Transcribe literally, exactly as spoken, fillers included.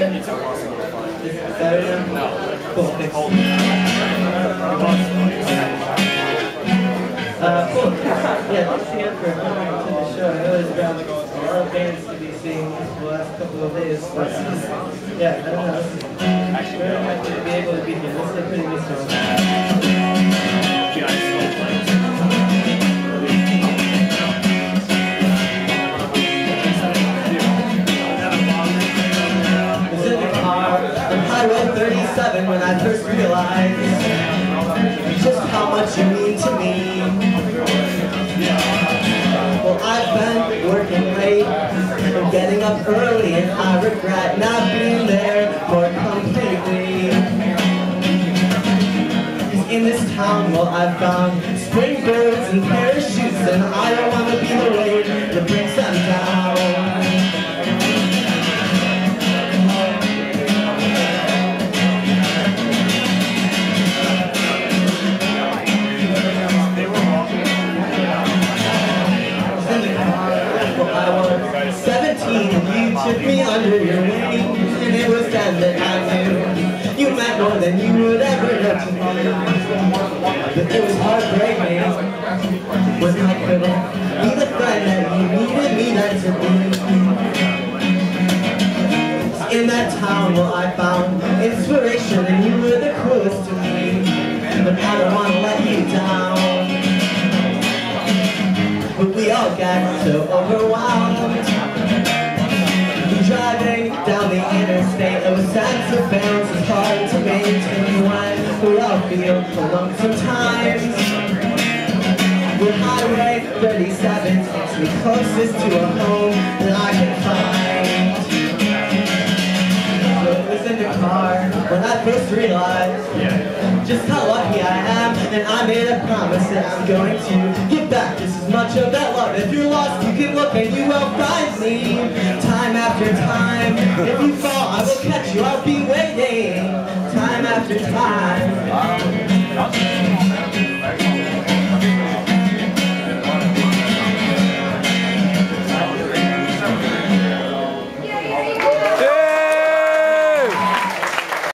It's impossible to find. No. Cool. They hold it. Uh, cool. Yeah, let's see it for coming to the show. I know there's around like a lot of bands to be seeing the last couple of days. Is, yeah, I don't know. Actually, we're not going to be able to be here. This is a pretty good song. When I first realized just how much you mean to me. Well, I've been working late and getting up early, and I regret not being there more completely. In this town, well, I've found spring birds and parachutes, and I don't want to be the way that brings them down. Took me under your wing, and it was then that I knew you meant more than you would ever let you know. But it was heartbreaking when I couldn't be the friend that you needed me not to be. In that town, well, I found inspiration, and you were the coolest to me. But I don't want to let you down. But we all got so overwhelmed. Driving down the interstate, those sense of balance is hard to maintain when we all feel alone sometimes. The highway thirty-seven takes me closest to a home that I can find. So it was in the car when I first realized just how lucky I am, and I made a promise that I'm going to give back just as much of that love. If you're lost, you can look and you will find me. After time, if you fall, I will catch you. I'll be waiting, time after time.